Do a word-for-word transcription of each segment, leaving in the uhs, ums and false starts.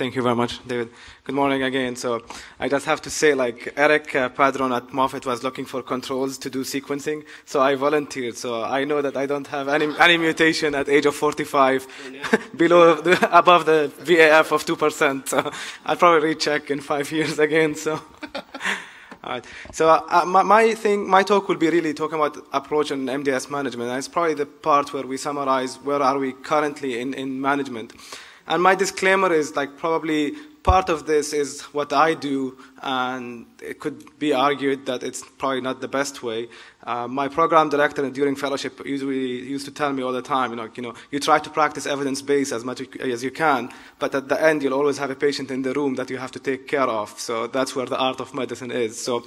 Thank you very much, David. Good morning again. So I just have to say, like, Eric Padron at Moffitt was looking for controls to do sequencing, so I volunteered. So I know that I don't have any, any mutation at age of forty-five, below, the, above the V A F of two percent. So I'll probably recheck in five years again. So. All right. So uh, my, my thing, my talk will be really talking about approach and M D S management. And it's probably the part where we summarize where are we currently in, in management. And my disclaimer is, like, probably part of this is what I do, and it could be argued that it's probably not the best way. Uh, my program director during fellowship usually used to tell me all the time, you know, you know, you try to practice evidence-based as much as you can, but at the end you'll always have a patient in the room that you have to take care of. So that's where the art of medicine is. So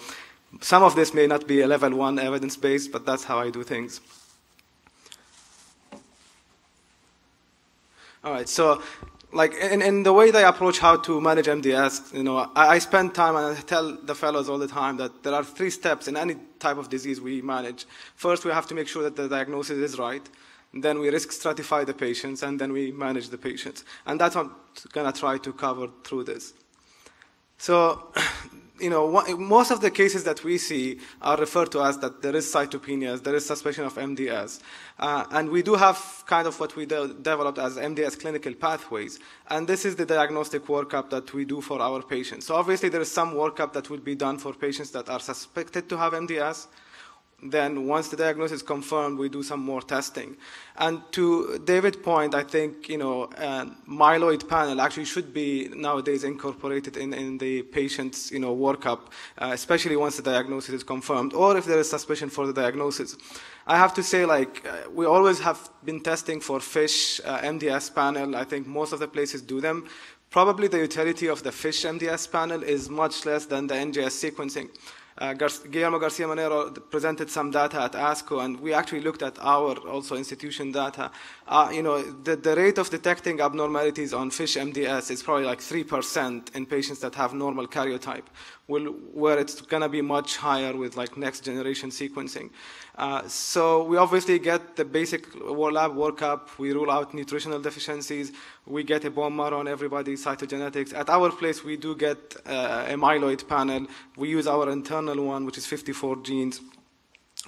some of this may not be a level one evidence-based, but that's how I do things. All right, so like in, in the way they approach how to manage M D S, you know, I, I spend time and I tell the fellows all the time that there are three steps in any type of disease we manage. First, we have to make sure that the diagnosis is right. Then we risk stratify the patients, and then we manage the patients. And that's what I'm gonna try to cover through this. So, you know, most of the cases that we see are referred to as that there is cytopenias, there is suspicion of M D S. Uh, and we do have kind of what we de developed as M D S clinical pathways. And this is the diagnostic workup that we do for our patients. So obviously there is some workup that would be done for patients that are suspected to have M D S. Then once the diagnosis is confirmed, we do some more testing. And to David's point, I think, you know, uh, myeloid panel actually should be nowadays incorporated in, in the patient's, you know, workup, uh, especially once the diagnosis is confirmed, or if there is suspicion for the diagnosis. I have to say, like, uh, we always have been testing for FISH uh, M D S panel. I think most of the places do them. Probably the utility of the FISH M D S panel is much less than the N G S sequencing. Uh, Gar Guillermo Garcia Manero presented some data at ASCO, and we actually looked at our also institution data. Uh, you know, the, the rate of detecting abnormalities on FISH M D S is probably like three percent in patients that have normal karyotype, will, where it's going to be much higher with like next generation sequencing. Uh, so we obviously get the basic lab workup, we rule out nutritional deficiencies, we get a bone marrow on everybody, cytogenetics. At our place, we do get uh, a myeloid panel. We use our internal one, which is fifty-four genes.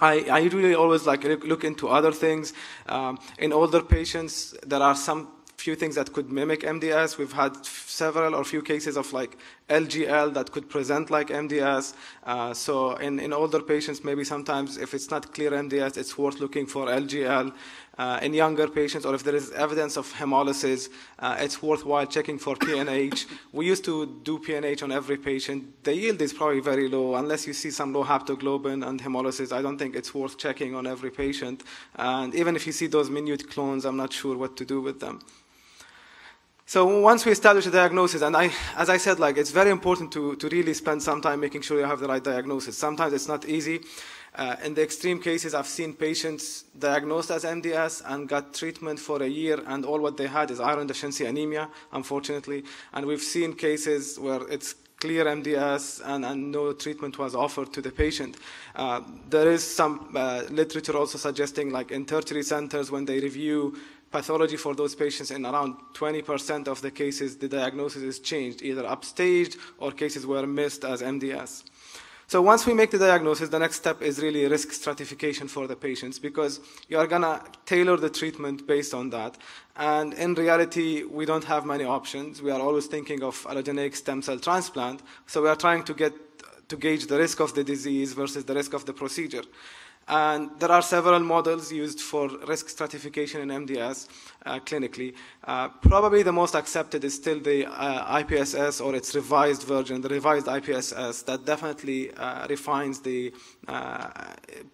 I, I really always like look into other things. Um, in older patients, there are some few things that could mimic M D S. We've had several or few cases of like L G L that could present like M D S. Uh, so in, in older patients, maybe sometimes if it's not clear M D S, it's worth looking for L G L. Uh, in younger patients, or if there is evidence of hemolysis, uh, it's worthwhile checking for P N H. We used to do P N H on every patient. The yield is probably very low. Unless you see some low haptoglobin and hemolysis, I don't think it's worth checking on every patient. And even if you see those minute clones, I'm not sure what to do with them. So once we establish a diagnosis, and I, as I said, like, it's very important to, to really spend some time making sure you have the right diagnosis. Sometimes it's not easy. Uh, in the extreme cases, I've seen patients diagnosed as M D S and got treatment for a year, and all what they had is iron deficiency anemia, unfortunately. And we've seen cases where it's clear M D S and, and no treatment was offered to the patient. Uh, there is some uh, literature also suggesting, like, in tertiary centers, when they review pathology for those patients, in around twenty percent of the cases, the diagnosis is changed, either upstaged or cases were missed as M D S. So once we make the diagnosis, the next step is really risk stratification for the patients, because you are going to tailor the treatment based on that. And in reality, we don't have many options. We are always thinking of allogeneic stem cell transplant, so we are trying to get to gauge the risk of the disease versus the risk of the procedure. And there are several models used for risk stratification in M D S uh, clinically. Uh, probably the most accepted is still the uh, I P S S, or its revised version, the revised I P S S, that definitely uh, refines the uh,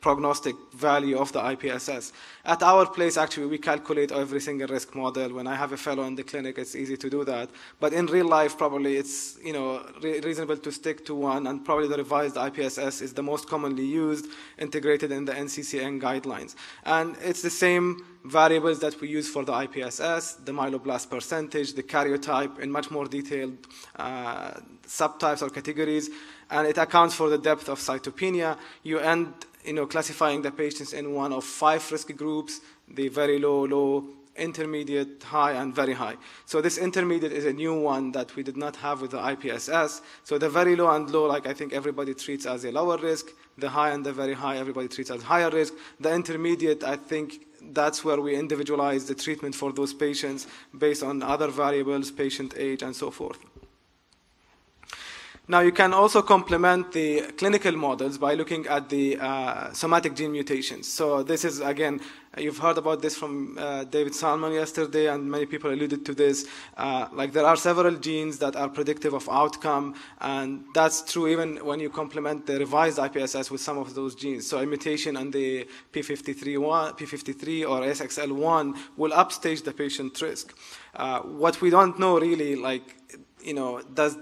prognostic value of the I P S S. At our place, actually, we calculate every single risk model. When I have a fellow in the clinic, it's easy to do that. But in real life, probably it's, you know, re reasonable to stick to one, and probably the revised I P S S is the most commonly used, integrated in the N C C N guidelines. And it's the same variables that we use for the I P S S, the myeloblast percentage, the karyotype, in much more detailed uh, subtypes or categories. And it accounts for the depth of cytopenia. You end, you know, classifying the patients in one of five risk groups: the very low, low, intermediate, high, and very high. So this intermediate is a new one that we did not have with the I P S S. So the very low and low, like I think everybody treats as a lower risk. The high and the very high, everybody treats as higher risk. The intermediate, I think that's where we individualize the treatment for those patients based on other variables, patient age, and so forth. Now, you can also complement the clinical models by looking at the uh, somatic gene mutations. So this is, again, you've heard about this from uh, David Salman yesterday, and many people alluded to this. Uh, like, there are several genes that are predictive of outcome, and that's true even when you complement the revised I P S S with some of those genes. So a mutation on the P fifty-three or S X L one will upstage the patient risk. Uh, what we don't know really, like, you know, does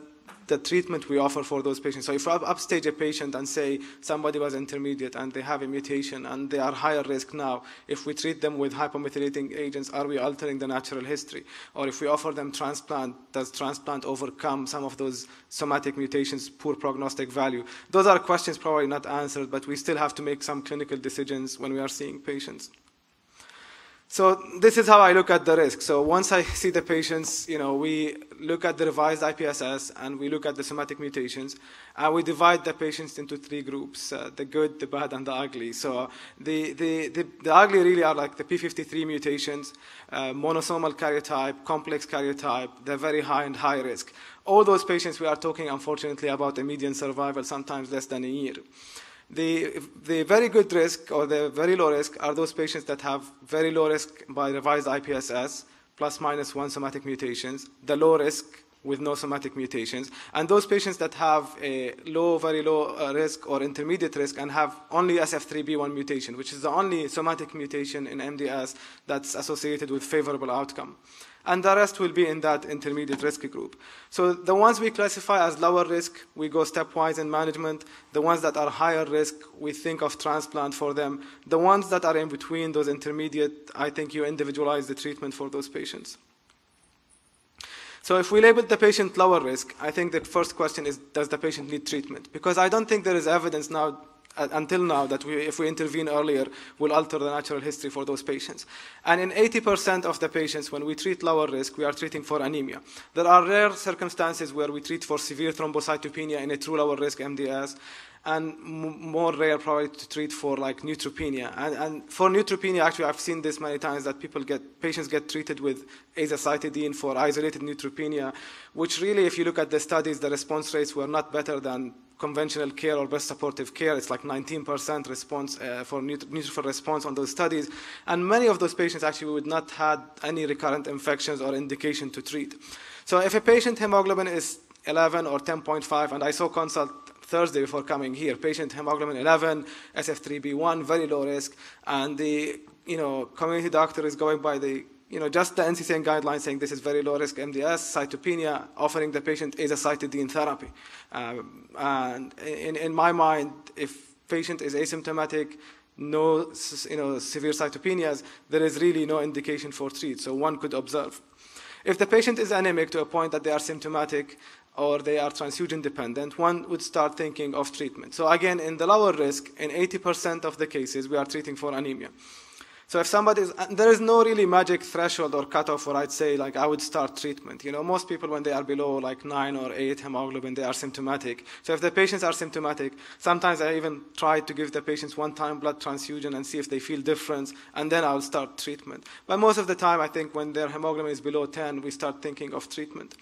the treatment we offer for those patients. So if I upstage a patient and say somebody was intermediate and they have a mutation and they are higher risk now, if we treat them with hypomethylating agents, are we altering the natural history? Or if we offer them transplant, does transplant overcome some of those somatic mutations, poor prognostic value? Those are questions probably not answered, but we still have to make some clinical decisions when we are seeing patients. So this is how I look at the risk. So once I see the patients, you know, we look at the revised I P S S and we look at the somatic mutations, and we divide the patients into three groups, uh, the good, the bad, and the ugly. So the, the, the, the ugly really are like the P fifty-three mutations, uh, monosomal karyotype, complex karyotype, they're very high and high risk. All those patients we are talking, unfortunately, about a median survival, sometimes less than a year. The, the very good risk or the very low risk are those patients that have very low risk by revised I P S S, plus minus one somatic mutations, the low risk with no somatic mutations, and those patients that have a low, very low risk or intermediate risk and have only S F three B one mutation, which is the only somatic mutation in M D S that's associated with favorable outcome. And the rest will be in that intermediate risk group. So the ones we classify as lower risk, we go stepwise in management. The ones that are higher risk, we think of transplant for them. The ones that are in between, those intermediate, I think you individualize the treatment for those patients. So if we label the patient lower risk, I think the first question is, does the patient need treatment? Because I don't think there is evidence now until now that we, if we intervene earlier, will alter the natural history for those patients. And in eighty percent of the patients, when we treat lower risk, we are treating for anemia. There are rare circumstances where we treat for severe thrombocytopenia in a true lower risk M D S, and more rare probably to treat for like neutropenia. And, and for neutropenia, actually, I've seen this many times that people get, patients get treated with azacitidine for isolated neutropenia, which really, if you look at the studies, the response rates were not better than conventional care or best supportive care. It's like nineteen percent response uh, for neutrophil response on those studies. And many of those patients actually would not have any recurrent infections or indication to treat. So if a patient hemoglobin is eleven or ten point five, and I saw consult Thursday before coming here, patient hemoglobin eleven, S F three B one, very low risk, and the you know community doctor is going by the You know, just the N C C N guidelines saying this is very low-risk M D S, cytopenia, offering the patient azacitidine therapy. Um, and in, in my mind, if patient is asymptomatic, no you know, severe cytopenias, there is really no indication for treat, so one could observe. If the patient is anemic to a point that they are symptomatic or they are transfusion-dependent, one would start thinking of treatment. So again, in the lower risk, in eighty percent of the cases, we are treating for anemia. So if somebody is, there is no really magic threshold or cutoff where I'd say, like, I would start treatment. You know, most people, when they are below, like, nine or eight hemoglobin, they are symptomatic. So if the patients are symptomatic, sometimes I even try to give the patients one-time blood transfusion and see if they feel difference, and then I'll start treatment. But most of the time, I think when their hemoglobin is below ten, we start thinking of treatment.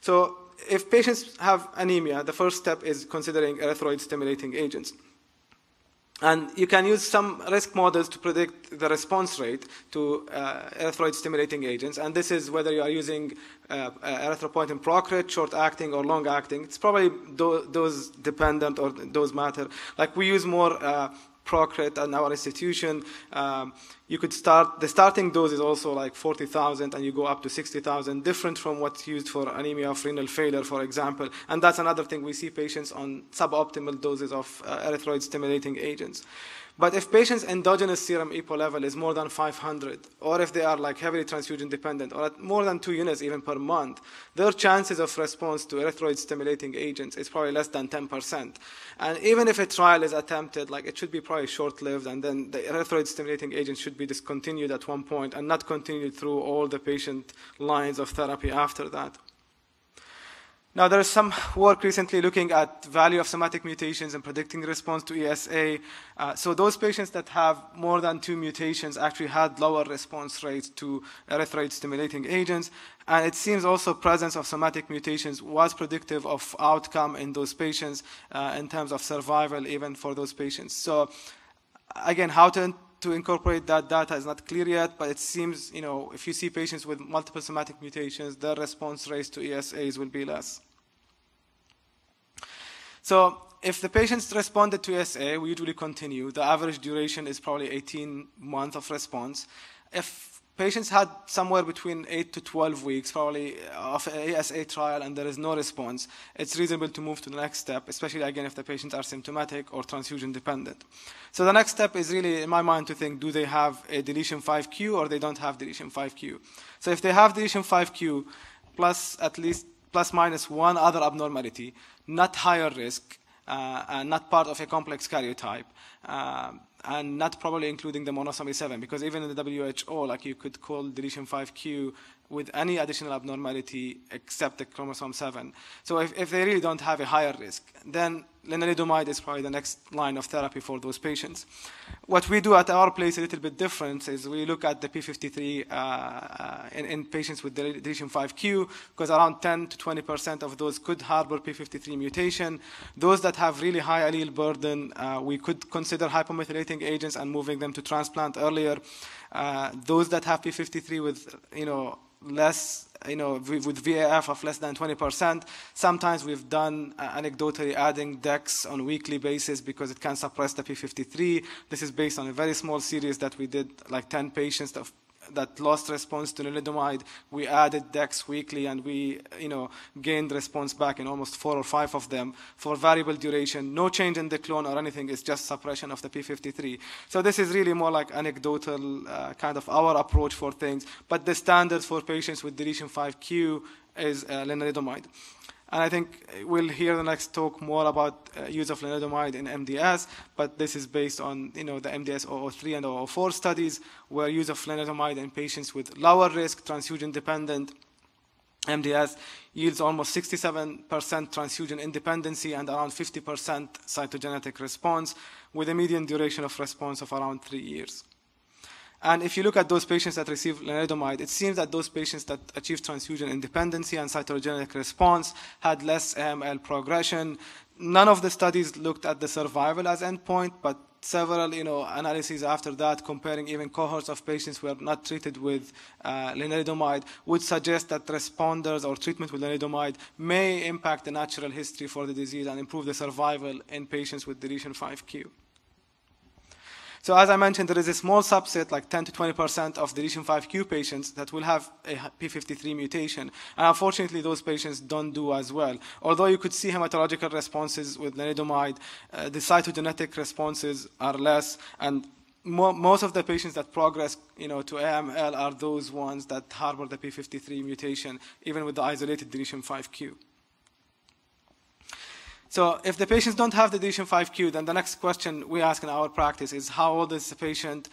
So if patients have anemia, the first step is considering erythroid-stimulating agents. And you can use some risk models to predict the response rate to uh, erythroid-stimulating agents. And this is whether you are using uh, erythropoietin Procrit, short-acting or long-acting. It's probably do those dependent or those matter. Like, we use more uh, Procrit at our institution. Um, you could start, the starting dose is also like forty thousand, and you go up to sixty thousand, different from what's used for anemia of renal failure, for example. And that's another thing, we see patients on suboptimal doses of uh, erythroid-stimulating agents. But if patients' endogenous serum E P O level is more than five hundred, or if they are like heavily transfusion dependent, or at more than two units even per month, their chances of response to erythroid stimulating agents is probably less than ten percent. And even if a trial is attempted, like it should be probably short-lived, and then the erythroid stimulating agent should be discontinued at one point and not continued through all the patient lines of therapy after that. Now, there is some work recently looking at value of somatic mutations and predicting response to E S A. Uh, so those patients that have more than two mutations actually had lower response rates to erythroid-stimulating agents. And it seems also presence of somatic mutations was predictive of outcome in those patients uh, in terms of survival even for those patients. So again, how to to incorporate that data is not clear yet, but it seems, you know, if you see patients with multiple somatic mutations, their response rates to E S As will be less. So if the patients responded to E S A, we usually continue. The average duration is probably eighteen months of response. If patients had somewhere between eight to twelve weeks, probably, of an E S A trial and there is no response, it's reasonable to move to the next step, especially, again, if the patients are symptomatic or transfusion-dependent. So the next step is really, in my mind, to think, do they have a deletion five Q or they don't have deletion five Q? So if they have deletion five Q plus at least plus minus one other abnormality, not higher risk, uh, and not part of a complex karyotype, uh, and not probably including the monosomy seven, because even in the W H O, like you could call deletion five Q with any additional abnormality except the chromosome seven. So if, if they really don't have a higher risk, then lenalidomide is probably the next line of therapy for those patients. What we do at our place a little bit different is we look at the P fifty-three uh, uh, in, in patients with deletion five Q, because around ten to twenty percent of those could harbor P fifty-three mutation. Those that have really high allele burden, uh, we could consider hypomethylating agents and moving them to transplant earlier. Uh, those that have P fifty-three with, you know, less, you know, with V A F of less than twenty percent. Sometimes we've done uh, anecdotally adding DEX on a weekly basis because it can suppress the P fifty-three. This is based on a very small series that we did, like ten patients that, that lost response to lenalidomide. We added DEX weekly and we, you know, gained response back in almost four or five of them for variable duration. No change in the clone or anything. It's just suppression of the P fifty-three. So this is really more like anecdotal uh, kind of our approach for things. But the standard for patients with deletion five Q is uh, lenalidomide. And I think we'll hear the next talk more about uh, use of lenalidomide in M D S, but this is based on, you know, the M D S zero zero three and zero zero four studies, where use of lenalidomide in patients with lower risk, transfusion-dependent M D S yields almost sixty-seven percent transfusion independency and around fifty percent cytogenetic response, with a median duration of response of around three years. And if you look at those patients that receive lenalidomide, it seems that those patients that achieve transfusion independency and cytogenetic response had less A M L progression. None of the studies looked at the survival as endpoint, but several, you know, analyses after that comparing even cohorts of patients who are not treated with uh, lenalidomide would suggest that responders or treatment with lenalidomide may impact the natural history for the disease and improve the survival in patients with deletion five Q. So as I mentioned, there is a small subset, like ten to twenty percent of deletion five Q patients that will have a P fifty-three mutation. And unfortunately, those patients don't do as well. Although you could see hematological responses with lenalidomide, uh, the cytogenetic responses are less. And mo most of the patients that progress, you know, to A M L are those ones that harbor the P fifty-three mutation, even with the isolated deletion five Q. So if the patients don't have the deletion five Q, then the next question we ask in our practice is how old is the patient,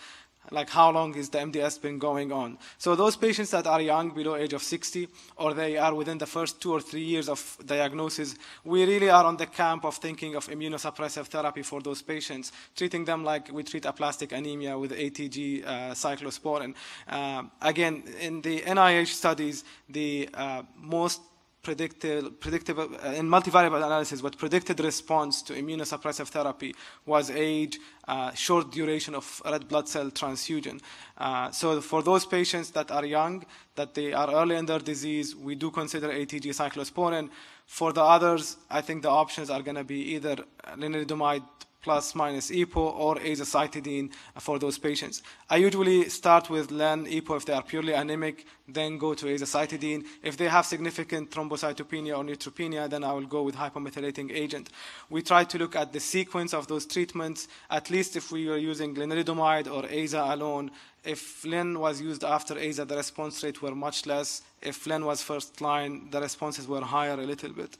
like how long is the M D S been going on? So those patients that are young, below age of sixty, or they are within the first two or three years of diagnosis, we really are on the camp of thinking of immunosuppressive therapy for those patients, treating them like we treat aplastic anemia with A T G uh, cyclosporin. Uh, again, in the N I H studies, the uh, most Predictable, predictable, uh, in multivariable analysis, what predicted response to immunosuppressive therapy was age, uh, short duration of red blood cell transfusion. Uh, so for those patients that are young, that they are early in their disease, we do consider A T G cyclosporin. For the others, I think the options are going to be either lenalidomide plus minus E P O or azacitidine for those patients. I usually start with len E P O if they are purely anemic, then go to azacitidine. If they have significant thrombocytopenia or neutropenia, then I will go with hypomethylating agent. We try to look at the sequence of those treatments, at least if we were using lenalidomide or A Z A alone. If len was used after A Z A, the response rate were much less. If len was first line, the responses were higher a little bit.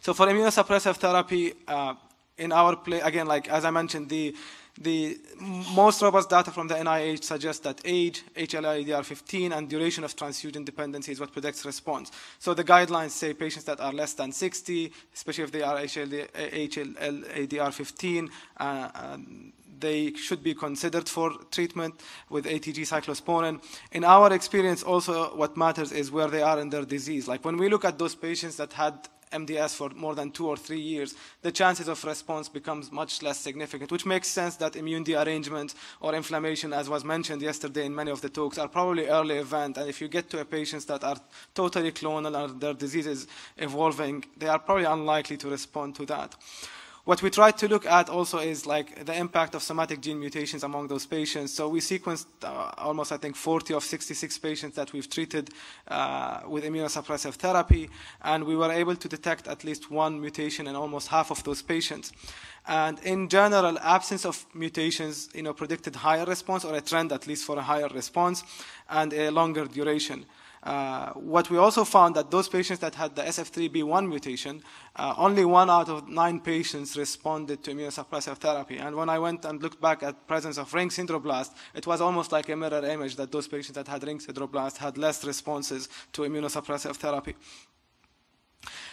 So for immunosuppressive therapy, uh, in our play, again, like as I mentioned, the, the most robust data from the N I H suggests that age, H L A D R fifteen, and duration of transfusion dependency is what predicts response. So the guidelines say patients that are less than sixty, especially if they are H L A D R fifteen, uh, um, they should be considered for treatment with A T G cyclosporin. In our experience, also what matters is where they are in their disease. Like when we look at those patients that had M D S for more than two or three years, the chances of response becomes much less significant, which makes sense that immune derangement or inflammation, as was mentioned yesterday in many of the talks, are probably early event. And if you get to a patients that are totally clonal and their disease is evolving, they are probably unlikely to respond to that. What we tried to look at also is like the impact of somatic gene mutations among those patients. So we sequenced uh, almost, I think, forty of sixty-six patients that we've treated uh, with immunosuppressive therapy, and we were able to detect at least one mutation in almost half of those patients. And in general, absence of mutations, you know, predicted higher response, or a trend at least for a higher response, and a longer duration. Uh, what we also found that those patients that had the S F three B one mutation, uh, only one out of nine patients responded to immunosuppressive therapy. And when I went and looked back at presence of ring sideroblast, it was almost like a mirror image that those patients that had ring sideroblast had less responses to immunosuppressive therapy.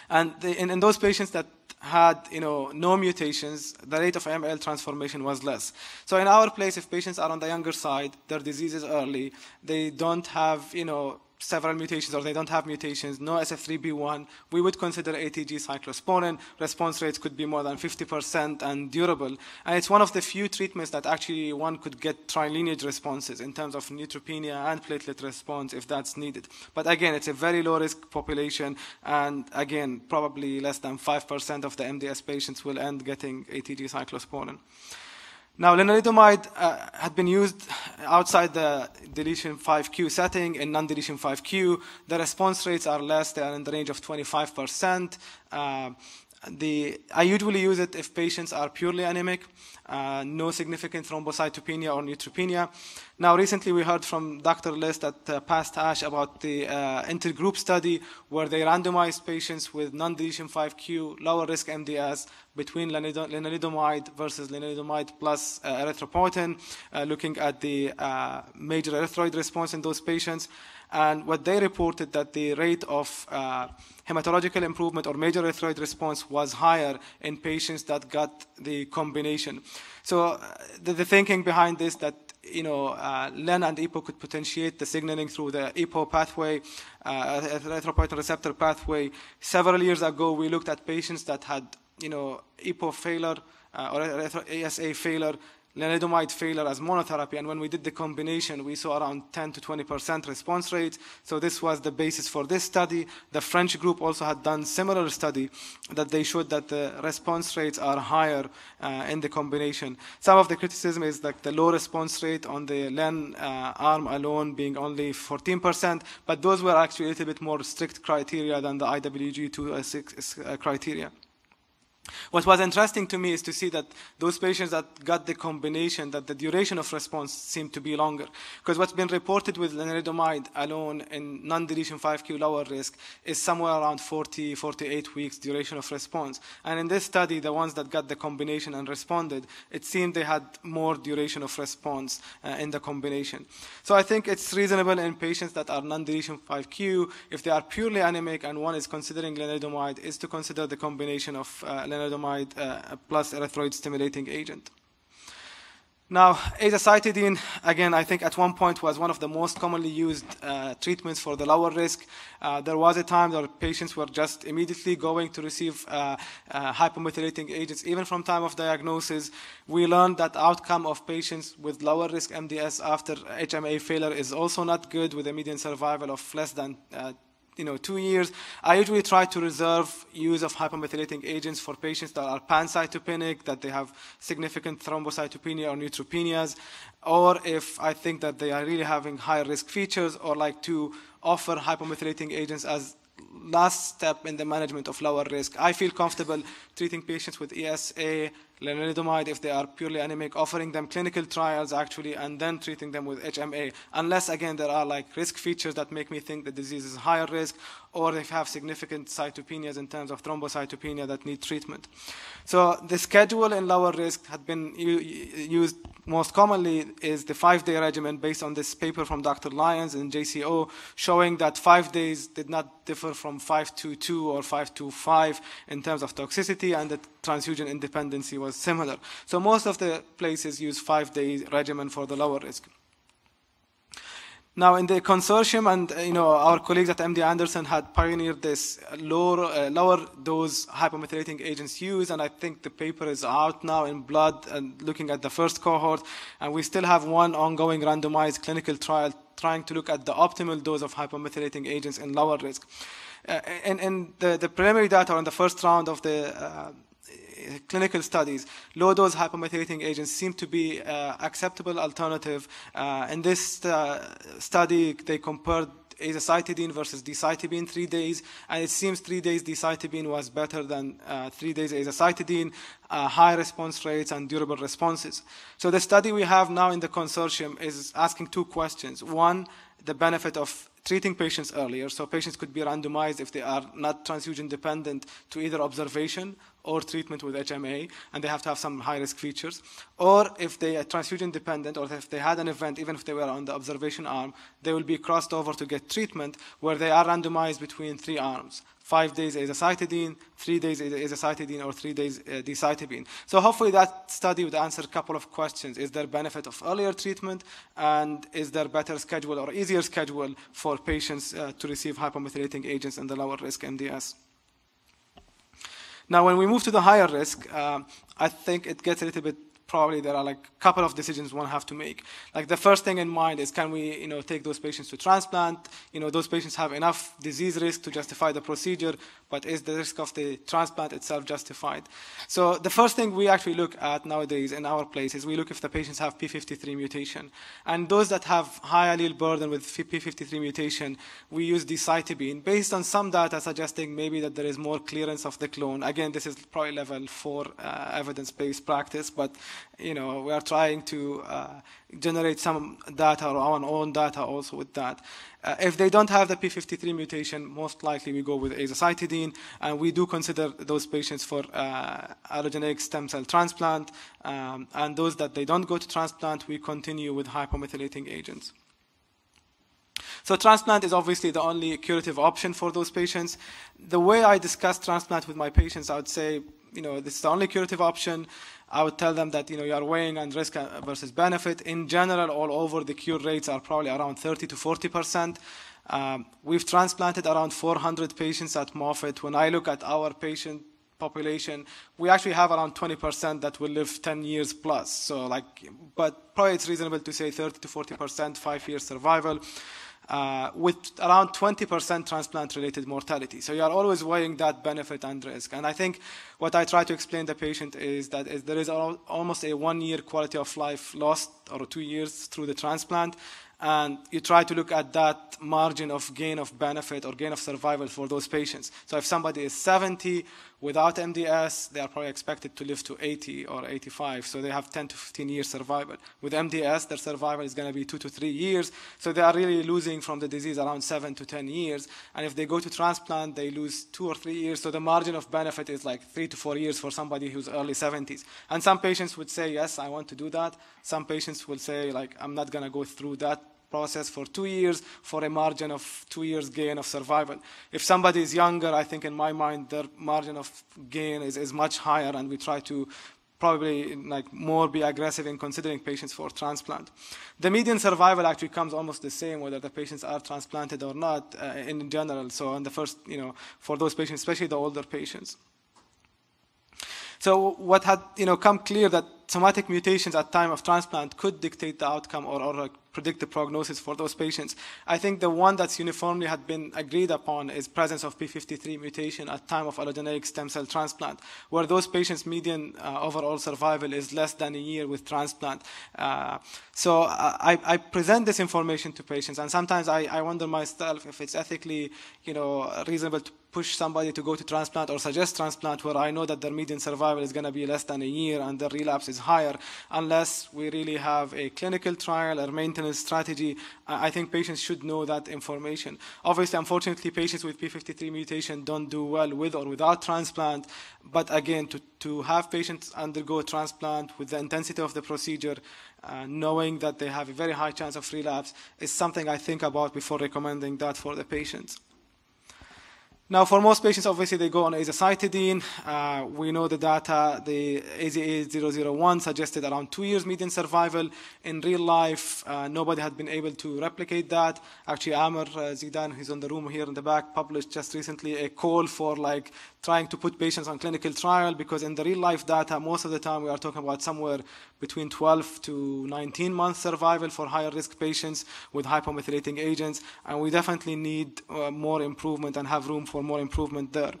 And the, in, in those patients that had, you know, no mutations, the rate of A M L transformation was less. So in our place, if patients are on the younger side, their disease is early, they don't have, you know, several mutations, or they don't have mutations, no S F three B one, we would consider A T G cyclosporin. Response rates could be more than fifty percent and durable. And it's one of the few treatments that actually one could get trilineage responses in terms of neutropenia and platelet response if that's needed. But again, it's a very low-risk population, and again, probably less than five percent of the M D S patients will end getting A T G cyclosporin. Now, lenalidomide uh, had been used outside the deletion five Q setting. In non-deletion five Q, the response rates are less. They are in the range of twenty-five percent. Uh, the, I usually use it if patients are purely anemic, uh, no significant thrombocytopenia or neutropenia. Now, recently we heard from Doctor List at uh, past ASH about the uh, intergroup study where they randomized patients with non-deletion five Q, lower-risk M D S between lenalidomide versus lenalidomide plus uh, erythropoietin, uh, looking at the uh, major erythroid response in those patients. And what they reported that the rate of uh, hematological improvement or major erythroid response was higher in patients that got the combination. So uh, the, the thinking behind this that, you know, uh, len and E P O could potentiate the signaling through the E P O pathway, uh, erythropoietin receptor pathway. Several years ago, we looked at patients that had, you know, E P O failure uh, or E S A failure, lenalidomide failure as monotherapy, and when we did the combination, we saw around ten to twenty percent response rate. So this was the basis for this study. The French group also had done similar study that they showed that the response rates are higher uh, in the combination. Some of the criticism is that the low response rate on the len uh, arm alone being only fourteen percent, but those were actually a little bit more strict criteria than the I W G two six uh, criteria. What was interesting to me is to see that those patients that got the combination, that the duration of response seemed to be longer. Because what's been reported with lenalidomide alone in non-deletion five Q lower risk is somewhere around forty, forty-eight weeks duration of response. And in this study, the ones that got the combination and responded, it seemed they had more duration of response uh, in the combination. So I think it's reasonable in patients that are non-deletion five Q, if they are purely anemic and one is considering lenalidomide, is to consider the combination of uh, lenalidomide uh, plus erythroid stimulating agent. Now, azacitidine, again, I think at one point was one of the most commonly used uh, treatments for the lower risk. Uh, there was a time where patients were just immediately going to receive uh, uh, hypomethylating agents, even from time of diagnosis. We learned that outcome of patients with lower risk M D S after H M A failure is also not good, with a median survival of less than uh, you know, two years. I usually try to reserve use of hypomethylating agents for patients that are pancytopenic, that they have significant thrombocytopenia or neutropenias, or if I think that they are really having high risk features, or like to offer hypomethylating agents as last step in the management of lower risk. I feel comfortable treating patients with E S A, lenalidomide, if they are purely anemic, offering them clinical trials actually, and then treating them with H M A, unless again there are like risk features that make me think the disease is higher risk, or they have significant cytopenias in terms of thrombocytopenia that need treatment. So the schedule in lower risk had been used most commonly is the five-day regimen based on this paper from Doctor Lyons in J C O, showing that five days did not differ from five to two or five to five in terms of toxicity, and that transfusion independency was similar. So most of the places use five-day regimen for the lower risk. Now in the consortium, and you know, our colleagues at M D Anderson had pioneered this lower, uh, lower dose hypomethylating agents use, and I think the paper is out now in Blood and looking at the first cohort, and we still have one ongoing randomized clinical trial trying to look at the optimal dose of hypomethylating agents in lower risk. Uh, and and the, the preliminary data on the first round of the uh, clinical studies, low-dose hypomethylating agents seem to be uh, acceptable alternative. Uh, in this uh, study, they compared azacitidine versus decitabine three days, and it seems three days decitabine was better than uh, three days azacitidine, uh, high response rates and durable responses. So the study we have now in the consortium is asking two questions. One, the benefit of treating patients earlier, so patients could be randomized if they are not transfusion dependent to either observation or treatment with H M A, and they have to have some high-risk features, or if they are transfusion dependent, or if they had an event, even if they were on the observation arm, they will be crossed over to get treatment, where they are randomized between three arms. Five days azacitidine, three days azacitidine, or three days uh, decitabine. So hopefully that study would answer a couple of questions. Is there benefit of earlier treatment, and is there better schedule or easier schedule for patients uh, to receive hypomethylating agents in the lower risk M D S? Now when we move to the higher risk, uh, I think it gets a little bit, probably there are like a couple of decisions one have to make. Like the first thing in mind is, can we, you know, take those patients to transplant? You know, those patients have enough disease risk to justify the procedure, but is the risk of the transplant itself justified? So the first thing we actually look at nowadays in our place is we look if the patients have P fifty-three mutation. And those that have high allele burden with P fifty-three mutation, we use decitabine based on some data suggesting maybe that there is more clearance of the clone. Again, this is probably level four uh, evidence-based practice, but you know, we are trying to uh, generate some data or our own data also with that. Uh, if they don't have the P fifty-three mutation, most likely we go with azacitidine, and we do consider those patients for uh, allogeneic stem cell transplant, um, and those that they don't go to transplant, we continue with hypomethylating agents. So transplant is obviously the only curative option for those patients. The way I discuss transplant with my patients, I would say, you know, this is the only curative option. I would tell them that, you know, you are weighing on risk versus benefit. In general, all over, the cure rates are probably around thirty to forty percent. Um, we've transplanted around four hundred patients at Moffitt. When I look at our patient population, we actually have around twenty percent that will live ten years plus. So, like, but probably it's reasonable to say thirty to forty percent, five-year survival. Uh, with around twenty percent transplant-related mortality. So you are always weighing that benefit and risk. And I think what I try to explain to the patient is that is there is al almost a one-year quality of life lost, or two years through the transplant. And you try to look at that margin of gain of benefit or gain of survival for those patients. So if somebody is seventy without M D S, they are probably expected to live to eighty or eighty-five. So they have ten to fifteen years survival. With M D S, their survival is going to be two to three years. So they are really losing from the disease around seven to ten years. And if they go to transplant, they lose two or three years. So the margin of benefit is like three to four years for somebody who's early seventies. And some patients would say, yes, I want to do that. Some patients will say, like, I'm not going to go through that process for two years for a margin of two years gain of survival. If somebody is younger, I think in my mind their margin of gain is, is much higher, and we try to probably like more be aggressive in considering patients for transplant. The median survival actually comes almost the same whether the patients are transplanted or not uh, in general. So on the first, you know, for those patients, especially the older patients. So what had, you know, come clear that somatic mutations at time of transplant could dictate the outcome or, or predict the prognosis for those patients. I think the one that's uniformly had been agreed upon is presence of P fifty-three mutation at time of allogeneic stem cell transplant, where those patients' median uh, overall survival is less than a year with transplant. Uh, so I, I present this information to patients, and sometimes I, I wonder myself if it's ethically, you know, reasonable to push somebody to go to transplant or suggest transplant where I know that their median survival is going to be less than a year and their relapse is higher. Unless we really have a clinical trial or maintenance strategy, I think patients should know that information. Obviously, unfortunately, patients with P fifty-three mutation don't do well with or without transplant. But again, to, to have patients undergo transplant with the intensity of the procedure, uh, knowing that they have a very high chance of relapse, is something I think about before recommending that for the patients. Now, for most patients, obviously, they go on azacitidine. Uh, we know the data, the A Z A zero zero one suggested around two years median survival. In real life, uh, nobody had been able to replicate that. Actually, Amr uh, Zidan, who's in the room here in the back, published just recently a call for, like, trying to put patients on clinical trial, because in the real-life data, most of the time we are talking about somewhere between twelve to nineteen months survival for higher-risk patients with hypomethylating agents, and we definitely need uh, more improvement and have room for more improvement there.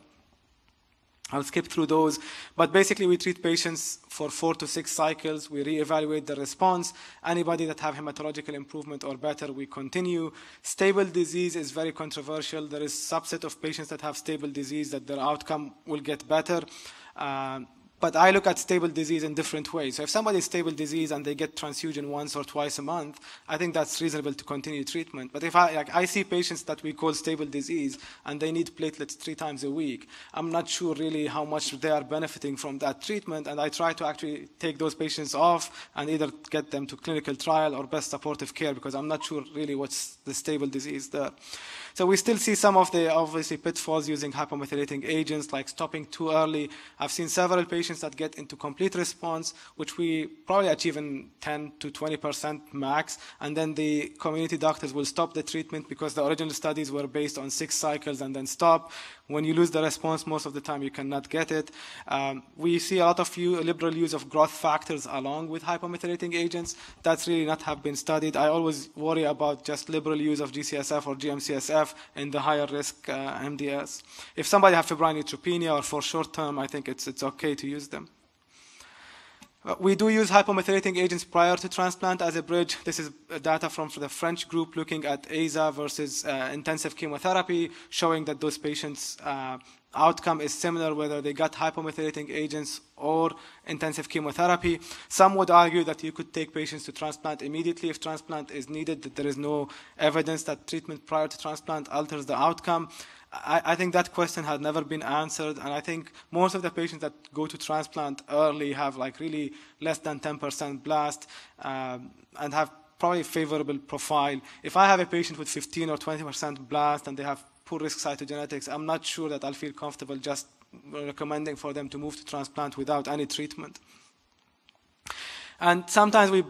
I'll skip through those, but basically we treat patients for four to six cycles. We reevaluate the response. Anybody that have hematological improvement or better, we continue. Stable disease is very controversial. There is a subset of patients that have stable disease that their outcome will get better. Uh, but I look at stable disease in different ways. So if somebody is stable disease and they get transfusion once or twice a month, I think that's reasonable to continue treatment. But if I, like, I see patients that we call stable disease and they need platelets three times a week, I'm not sure really how much they are benefiting from that treatment, and I try to actually take those patients off and either get them to clinical trial or best supportive care, because I'm not sure really what's the stable disease there. So we still see some of the, obviously, pitfalls using hypomethylating agents, like stopping too early. I've seen several patients that get into complete response, which we probably achieve in ten to twenty percent max, and then the community doctors will stop the treatment because the original studies were based on six cycles and then stop. When you lose the response, most of the time you cannot get it. Um, we see a lot of u- liberal use of growth factors along with hypomethylating agents. That's really not have been studied. I always worry about just liberal use of G C S F or G M C S F in the higher risk uh, M D S. If somebody has febrile neutropenia or for short term, I think it's, it's okay to use them. We do use hypomethylating agents prior to transplant as a bridge. This is data from the French group looking at A Z A versus uh, intensive chemotherapy, showing that those patients' uh, outcome is similar whether they got hypomethylating agents or intensive chemotherapy. Some would argue that you could take patients to transplant immediately if transplant is needed, that there is no evidence that treatment prior to transplant alters the outcome. I, I think that question had never been answered, and I think most of the patients that go to transplant early have, like, really less than ten percent blast um, and have probably a favorable profile. If I have a patient with fifteen or twenty percent blast and they have poor risk cytogenetics, I'm not sure that I'll feel comfortable just recommending for them to move to transplant without any treatment. And sometimes we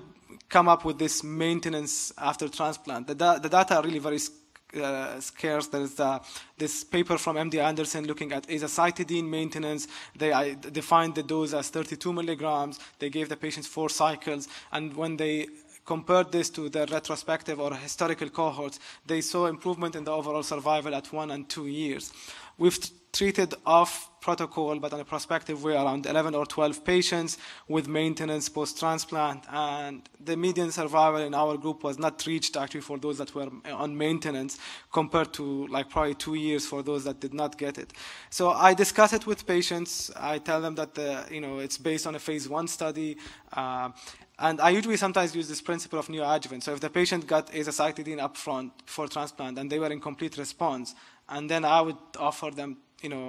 come up with this maintenance after transplant. The, da the data are really very Uh, scarce. There is uh, this paper from M D Anderson looking at azacitidine maintenance. They uh, defined the dose as thirty-two milligrams. They gave the patients four cycles, and when they compared this to the retrospective or historical cohorts, they saw improvement in the overall survival at one and two years. We've treated off protocol, but on a prospective way, around eleven or twelve patients with maintenance post-transplant, and the median survival in our group was not reached actually for those that were on maintenance, compared to, like, probably two years for those that did not get it. So I discuss it with patients. I tell them that the, you know, it's based on a phase one study. Uh, And I usually sometimes use this principle of neoadjuvant. So if the patient got azacitidine upfront for transplant and they were in complete response, and then I would offer them, you know,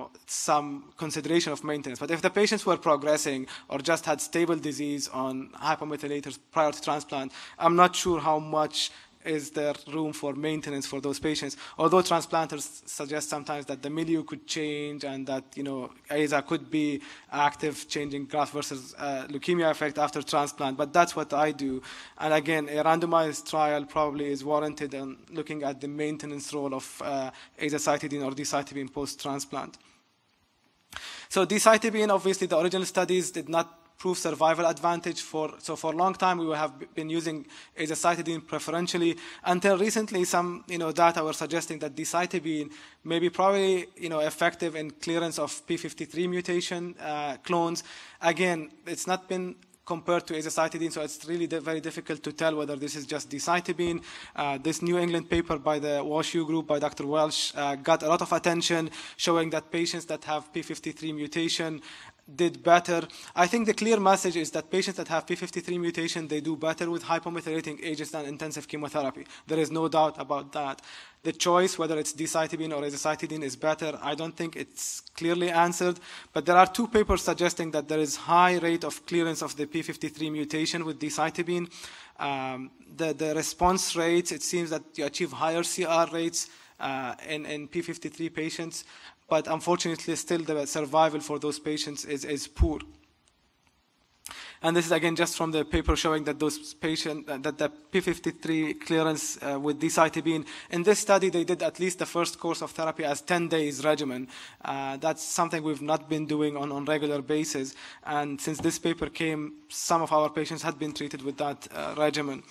some consideration of maintenance. But if the patients were progressing or just had stable disease on hypomethylators prior to transplant, I'm not sure how much is there room for maintenance for those patients, although transplanters suggest sometimes that the milieu could change and that, you know, A Z A could be active, changing graft versus uh, leukemia effect after transplant, but that's what I do. And again, a randomized trial probably is warranted in looking at the maintenance role of uh, azacitidine or decitabine post-transplant. So decitabine, obviously, the original studies did not prove survival advantage for, so for a long time we have been using azacitidine preferentially. Until recently, some you know, data were suggesting that decitabine may be probably you know, effective in clearance of P fifty-three mutation uh, clones. Again, it's not been compared to azacitidine, so it's really very difficult to tell whether this is just decitabine. Uh, this New England paper by the W H O group, by Doctor Welsh, uh, got a lot of attention, showing that patients that have P fifty-three mutation did better. I think the clear message is that patients that have P fifty-three mutation, they do better with hypomethylating agents than intensive chemotherapy. There is no doubt about that. The choice, whether it's decitabine or azacitidine, is better. I don't think it's clearly answered, but there are two papers suggesting that there is high rate of clearance of the P fifty-three mutation with decitabine. Um, the, the response rates, it seems that you achieve higher C R rates uh, in, in P fifty-three patients, but unfortunately still the survival for those patients is, is poor. And this is again just from the paper showing that those patient uh, that the P fifty-three clearance uh, with decitabine. In this study, they did at least the first course of therapy as ten days regimen. Uh, that's something we've not been doing on on regular basis. And since this paper came, some of our patients had been treated with that uh, regimen.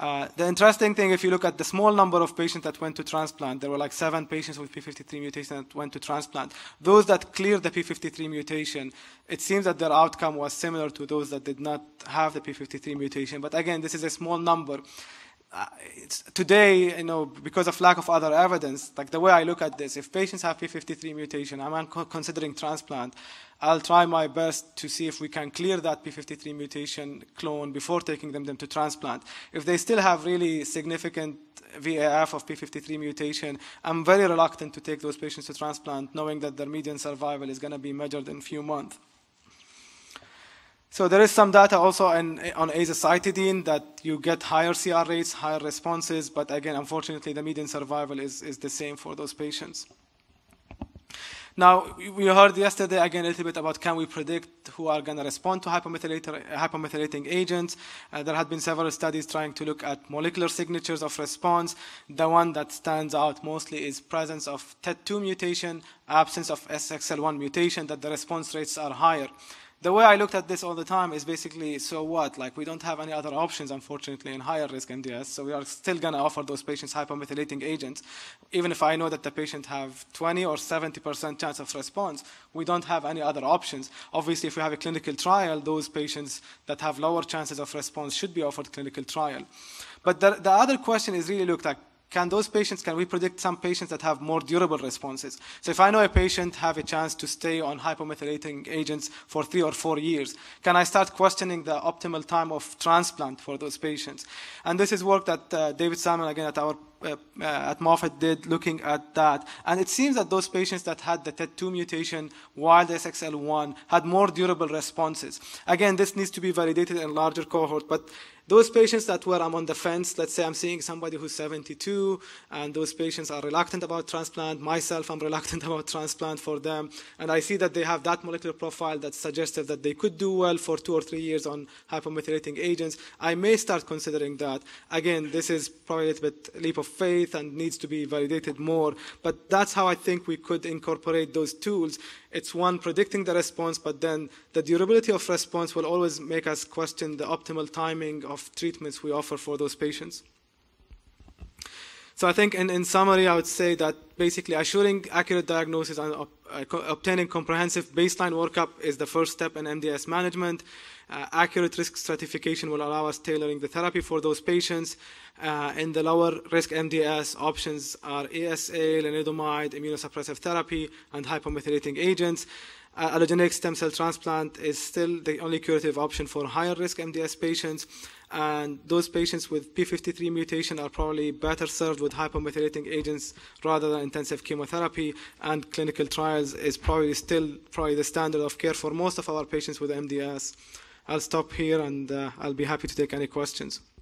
Uh, the interesting thing, if you look at the small number of patients that went to transplant, there were like seven patients with P fifty-three mutation that went to transplant. Those that cleared the P fifty-three mutation, it seems that their outcome was similar to those that did not have the P fifty-three mutation. But again, this is a small number. Uh, it's, today, you know, because of lack of other evidence, like the way I look at this, if patients have P fifty-three mutation, I'm considering transplant, I'll try my best to see if we can clear that P fifty-three mutation clone before taking them, them to transplant. If they still have really significant V A F of P fifty-three mutation, I'm very reluctant to take those patients to transplant, knowing that their median survival is going to be measured in a few months. So there is some data also in, on azacitidine that you get higher C R rates, higher responses, but again, unfortunately, the median survival is, is the same for those patients. Now, we heard yesterday again a little bit about can we predict who are going to respond to hypomethylating agents. Uh, there had been several studies trying to look at molecular signatures of response. The one that stands out mostly is presence of T E T two mutation, absence of S X L one mutation, that the response rates are higher. The way I looked at this all the time is basically, so what? Like, we don't have any other options, unfortunately, in higher risk M D S, so we are still going to offer those patients hypomethylating agents. Even if I know that the patient have twenty or seventy percent chance of response, we don't have any other options. Obviously, if we have a clinical trial, those patients that have lower chances of response should be offered clinical trial. But the, the other question is really looked at. Can those patients, can we predict some patients that have more durable responses? So if I know a patient have a chance to stay on hypomethylating agents for three or four years, can I start questioning the optimal time of transplant for those patients? And this is work that uh, David Salman, again, at our Uh, uh, at Moffitt did, looking at that. And it seems that those patients that had the T E T two mutation while the S X L one had more durable responses. Again, this needs to be validated in larger cohort, but those patients that were I'm on the fence, let's say I'm seeing somebody who's seventy-two, and those patients are reluctant about transplant. Myself, I'm reluctant about transplant for them. And I see that they have that molecular profile that's suggestive that they could do well for two or three years on hypomethylating agents. I may start considering that. Again, this is probably a little bit leap of faith and needs to be validated more, but that's how I think we could incorporate those tools. It's one, predicting the response, but then the durability of response will always make us question the optimal timing of treatments we offer for those patients. So I think in, in summary, I would say that basically assuring accurate diagnosis and op uh, co obtaining comprehensive baseline workup is the first step in M D S management. Uh, accurate risk stratification will allow us tailoring the therapy for those patients. Uh, in the lower risk M D S, options are E S A, lenalidomide, immunosuppressive therapy, and hypomethylating agents. Uh, allogenic stem cell transplant is still the only curative option for higher risk M D S patients. And those patients with P fifty-three mutation are probably better served with hypomethylating agents rather than intensive chemotherapy, and clinical trials is probably still probably the standard of care for most of our patients with M D S. I'll stop here, and uh, I'll be happy to take any questions.